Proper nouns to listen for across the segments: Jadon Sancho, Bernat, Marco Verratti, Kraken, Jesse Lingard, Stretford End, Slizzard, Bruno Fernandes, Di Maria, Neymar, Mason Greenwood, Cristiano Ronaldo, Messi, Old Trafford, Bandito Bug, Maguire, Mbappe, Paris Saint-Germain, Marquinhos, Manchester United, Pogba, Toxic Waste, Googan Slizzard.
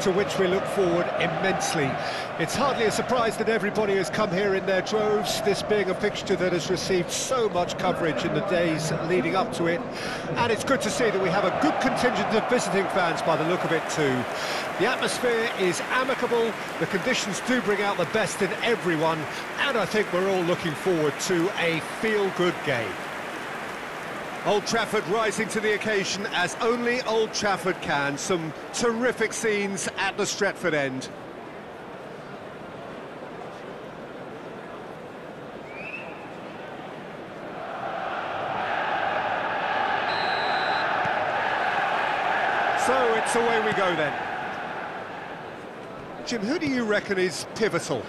to which we look forward immensely. It's hardly a surprise that everybody has come here in their droves, this being a fixture that has received so much coverage in the days leading up to it. And it's good to see that we have a good contingent of visiting fans by the look of it too. The atmosphere is amicable, the conditions do bring out the best in everyone, and I think we're all looking forward to a feel-good game. Old Trafford rising to the occasion as only Old Trafford can. Some terrific scenes at the Stretford End. So it's away we go then. Jim, who do you reckon is pivotal?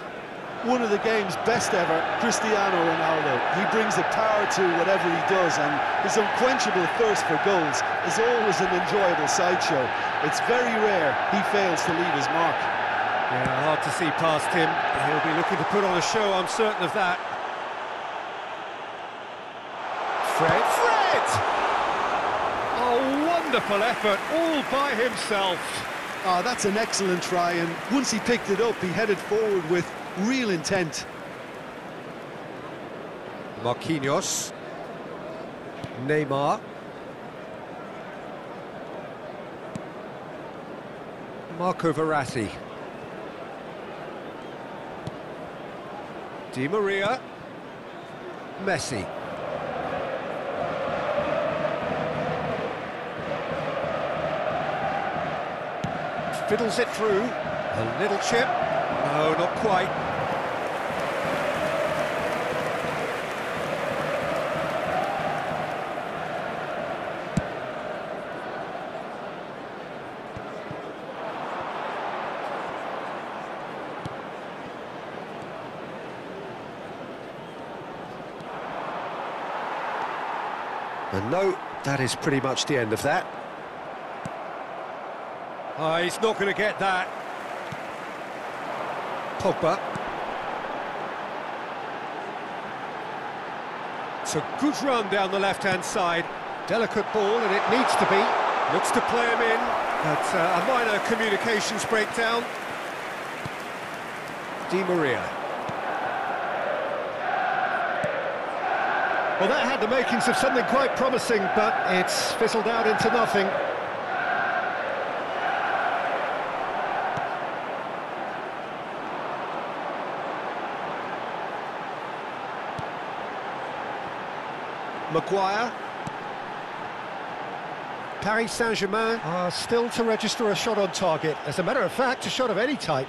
One of the game's best ever, Cristiano Ronaldo. He brings the power to whatever he does, and his unquenchable thirst for goals is always an enjoyable sideshow. It's very rare he fails to leave his mark. Yeah, hard to see past him. He'll be looking to put on a show, I'm certain of that. Fred! Oh, wonderful effort, all by himself. Oh, that's an excellent try, and once he picked it up, he headed forward with real intent. Marquinhos. Neymar. Marco Verratti. Di Maria. Messi. Fiddles it through. A little chip. No, not quite. And no, that is pretty much the end of that. Oh, he's not going to get that. Pogba. It's a good run down the left-hand side. Delicate ball, and it needs to be. Looks to play him in, but a minor communications breakdown. Di Maria. Well, that had the makings of something quite promising, but it's fizzled out into nothing. Maguire. Paris Saint-Germain are still to register a shot on target. As a matter of fact, a shot of any type.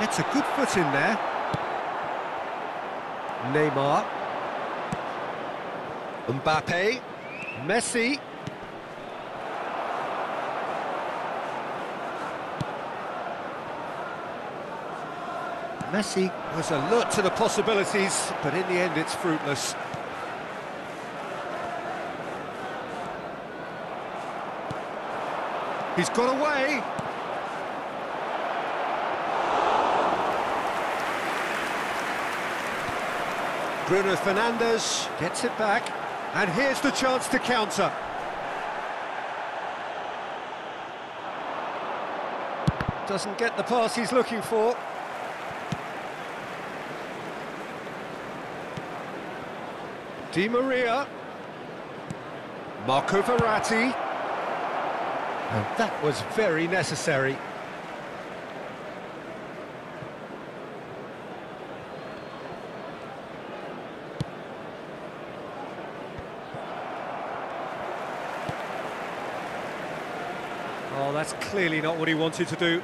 It's a good foot in there. Neymar, Mbappe, Messi. Messi was alert to the possibilities, but in the end it's fruitless. He's got away. Bruno Fernandes gets it back, and here's the chance to counter. Doesn't get the pass he's looking for. Di Maria. Marco Verratti. And that was very necessary. Oh, that's clearly not what he wanted to do.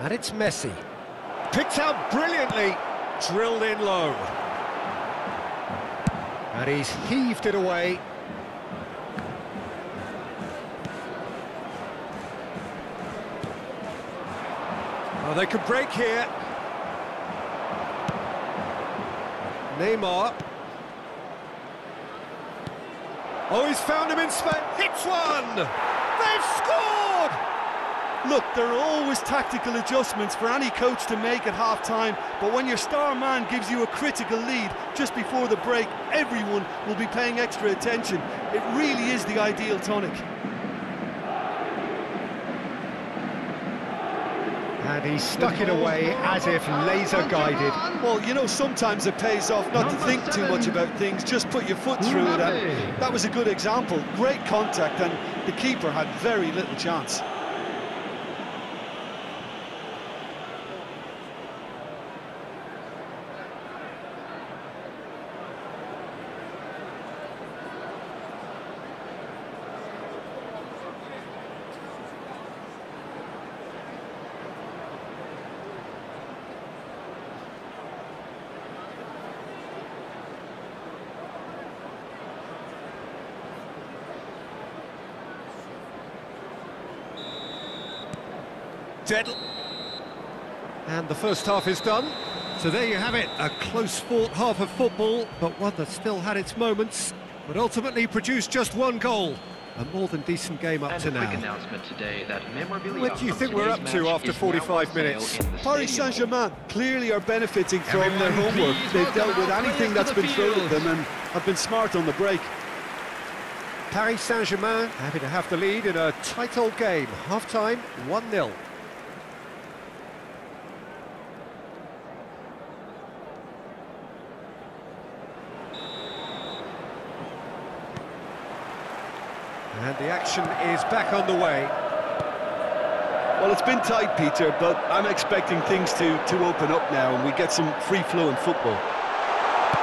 And it's Messi. Picked out brilliantly. Drilled in low. And he's heaved it away. Oh, they could break here. Neymar. Oh, he's found him in space. Hits one! They've scored! Look, there are always tactical adjustments for any coach to make at half-time, but when your star man gives you a critical lead just before the break, everyone will be paying extra attention. It really is the ideal tonic. And he stuck it away as if laser-guided. Well, you know, sometimes it pays off not to think too much about things, just put your foot through it. That was a good example. Great contact, and the keeper had very little chance. And the first half is done. So there you have it, a close-fought half of football, but one that still had its moments, but ultimately produced just one goal. A more than decent game up to now. Quick announcement today that memorabilia. What do you think we're up to after 45 minutes? Paris Saint-Germain clearly are benefiting from their homework. They've dealt with anything that's been thrown at them and have been smart on the break. Paris Saint-Germain happy to have the lead in a tight old game. Half-time, 1-0. And the action is back on the way. Well, it's been tight, Peter, but I'm expecting things to open up now and we get some free-flowing football.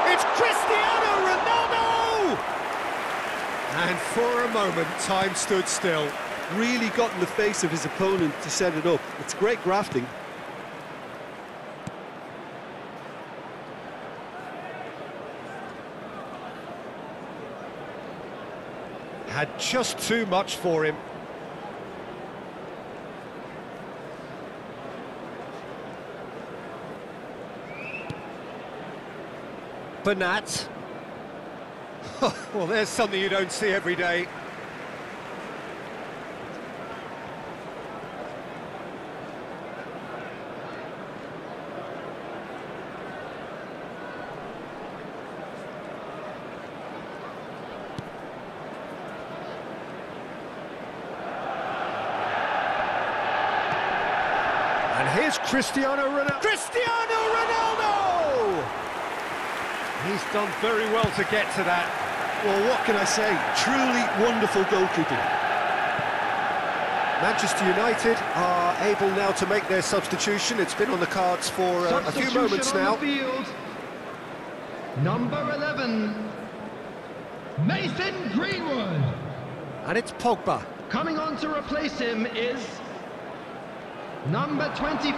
It's Cristiano Ronaldo! And for a moment, time stood still. Really got in the face of his opponent to set it up. It's great grafting. Had just too much for him. Bernat. Well, there's something you don't see every day. Here's Cristiano Ronaldo. Cristiano Ronaldo! He's done very well to get to that. Well, what can I say? Truly wonderful goalkeeping. Manchester United are able now to make their substitution. It's been on the cards for a few moments now. Number 11, Mason Greenwood. And it's Pogba. Coming on to replace him is number 25,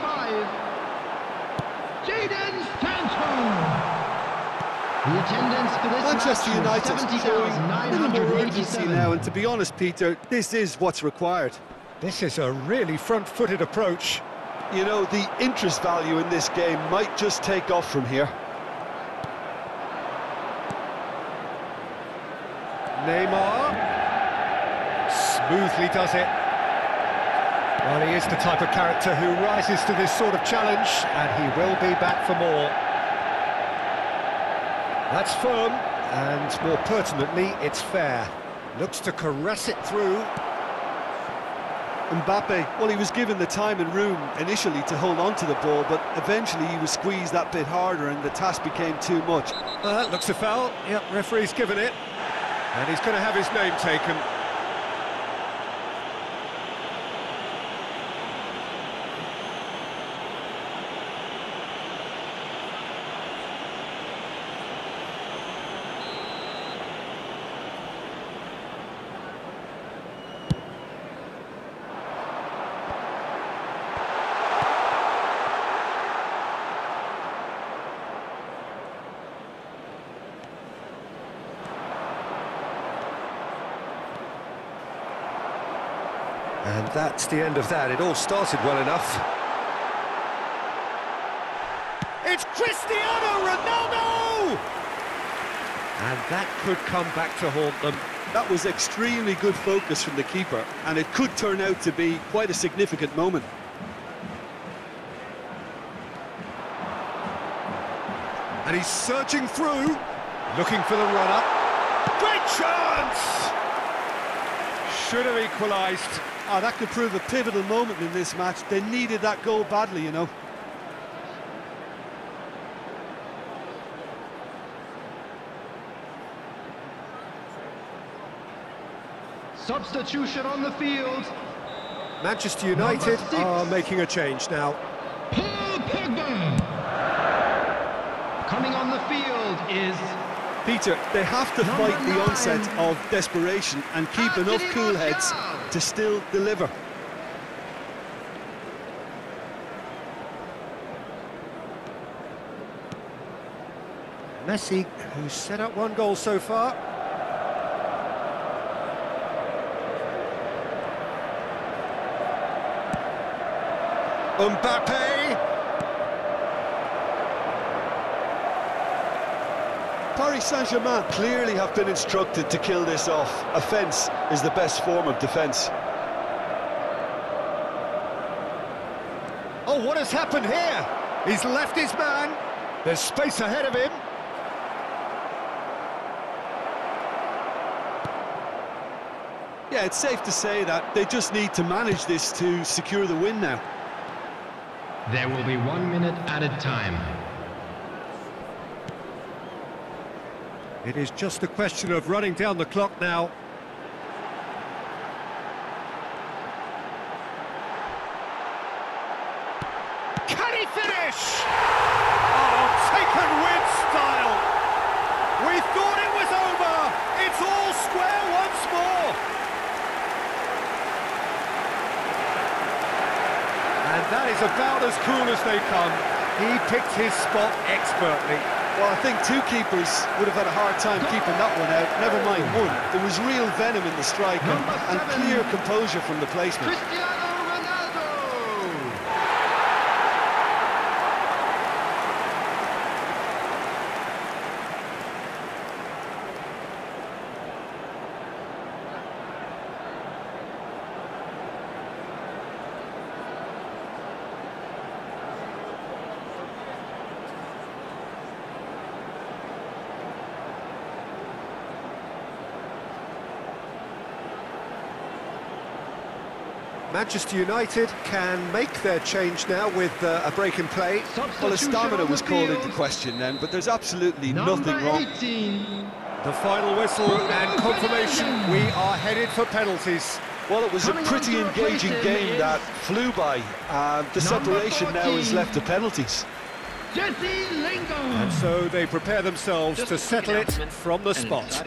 Jadon Sancho. The attendance for this Manchester United showing minimal urgency now, and to be honest, Peter, this is what's required. This is a really front-footed approach. You know, the interest value in this game might just take off from here. Neymar smoothly does it. Well, he is the type of character who rises to this sort of challenge, and he will be back for more. That's firm, and more pertinently, it's fair. Looks to caress it through. Mbappe, well, he was given the time and room initially to hold on to the ball, but eventually he was squeezed that bit harder and the task became too much. That looks a foul. Yep, referee's given it. And he's going to have his name taken. And that's the end of that. It all started well enough. It's Cristiano Ronaldo! And that could come back to haunt them. That was extremely good focus from the keeper, and it could turn out to be quite a significant moment. And he's searching through, looking for the run-up. Great chance! Should have equalised. Oh, that could prove a pivotal moment in this match. They needed that goal badly, you know. Substitution on the field. Manchester United are making a change now. Paul Pogba. Coming on the field is... Peter, they have to fight the onset of desperation and keep enough cool heads to still deliver. Messi, who's set up one goal so far. Mbappe! Paris Saint-Germain clearly have been instructed to kill this off. Offence is the best form of defence. Oh, what has happened here? He's left his man. There's space ahead of him. Yeah, it's safe to say that they just need to manage this to secure the win now. There will be 1 minute added time. It is just a question of running down the clock now. Can he finish? Oh, taken with style. We thought it was over. It's all square once more. And that is about as cool as they come. He picked his spot expertly. Well, I think two keepers would have had a hard time keeping that one out. Never mind one. There was real venom in the strike and clear composure from the placement. Cristiano Ronaldo! Manchester United can make their change now with a break in play. Well, his stamina was called into question then, but there's absolutely nothing wrong. The final whistle and confirmation, we are headed for penalties. Well, it was a pretty engaging game that flew by. The separation now is left to penalties. Jesse Lingard. And so they prepare themselves to settle it from the spot.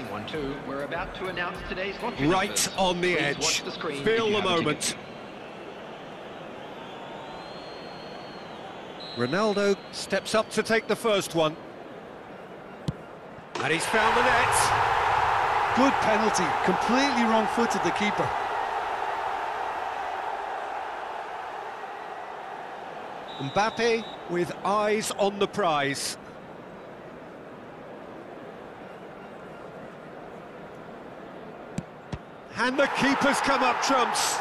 We're about to announce today's right on the edge. Feel the moment. Ronaldo steps up to take the first one. And he's found the net. Good penalty. Completely wrong-footed, the keeper. Mbappe with eyes on the prize. And the keeper's come up trumps.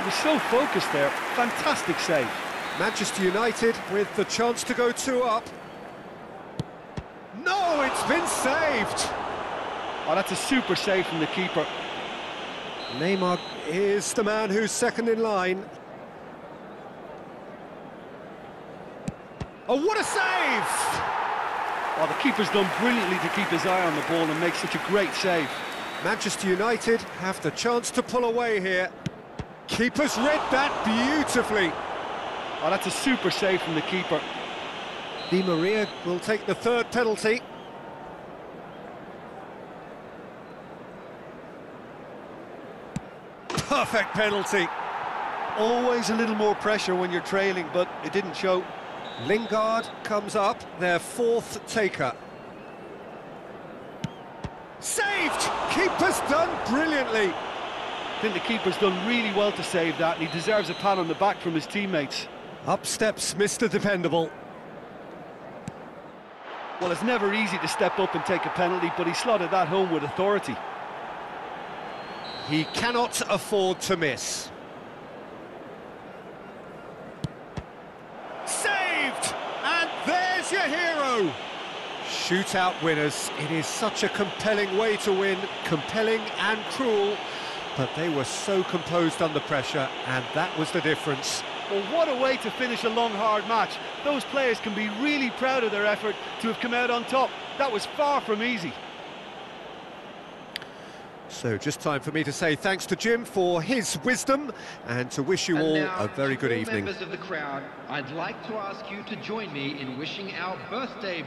He was so focused there. Fantastic save. Manchester United with the chance to go 2 up. No, it's been saved. Oh, that's a super save from the keeper. Neymar is the man who's second in line. Oh, what a save! Oh, the keeper's done brilliantly to keep his eye on the ball and make such a great save. Manchester United have the chance to pull away here. Keeper's read that beautifully. Oh, that's a super save from the keeper. Di Maria will take the third penalty. Perfect penalty. Always a little more pressure when you're trailing, but it didn't show. Lingard comes up, their fourth taker. Saved! Keeper's done brilliantly. I think the keeper's done really well to save that, and he deserves a pat on the back from his teammates. Up steps Mr. Dependable. Well, it's never easy to step up and take a penalty, but he slotted that home with authority. He cannot afford to miss. Saved! And there's your hero! Shootout winners. It is such a compelling way to win, compelling and cruel, but they were so composed under pressure, and that was the difference. Well, what a way to finish a long, hard match. Those players can be really proud of their effort to have come out on top. That was far from easy. So just time for me to say thanks to Jim for his wisdom and to wish you all a very good evening. Members of the crowd, I'd like to ask you to join me in wishing our birthday